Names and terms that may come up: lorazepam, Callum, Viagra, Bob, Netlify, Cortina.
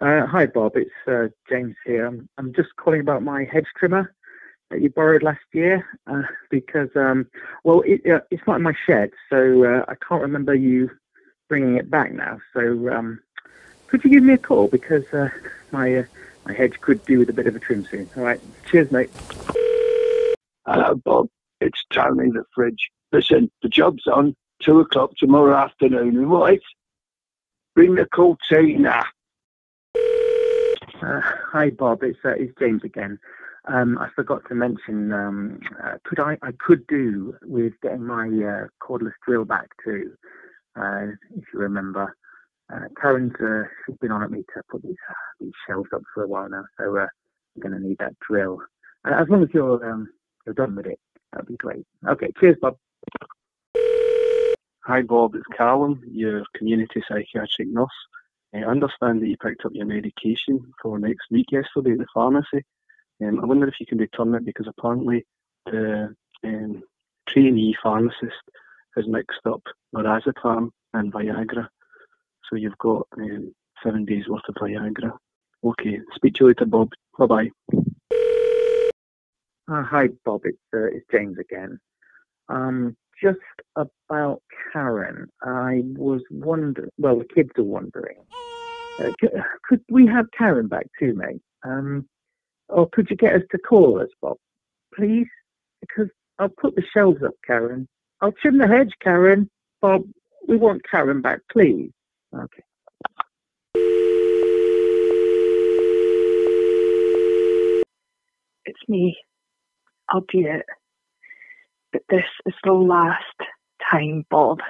Hi, Bob. It's James here. I'm just calling about my hedge trimmer that you borrowed last year because, well, it's not in my shed, so I can't remember you bringing it back now. So could you give me a call because my hedge could do with a bit of a trim soon. All right. Cheers, mate. Hello, Bob. It's Tony the Fridge. Listen, the job's on 2 o'clock tomorrow afternoon, right? Bring the Cortina. Hi, Bob. It's James again. I forgot to mention, I could do with getting my cordless drill back too, if you remember. Karen's she's been on at me to put these shelves up for a while now, so I'm going to need that drill. As long as you're done with it, that'd be great. Okay, cheers, Bob. Hi, Bob. It's Callum, your community psychiatric nurse. I understand that you picked up your medication for next week yesterday at the pharmacy. I wonder if you can return it because apparently the trainee pharmacist has mixed up lorazepam and Viagra. So you've got 7 days worth of Viagra. Okay, speak to you later, Bob. Bye-bye. Hi, Bob. It's James again. Just about Karen, I was wondering, well, the kids are wondering, could we have Karen back too, mate? Or could you get us to call us, Bob? Please? Because I'll put the shelves up, Karen. I'll trim the hedge, Karen. Bob, we want Karen back, please. Okay. It's me, albeit. But this is the last time, Bob.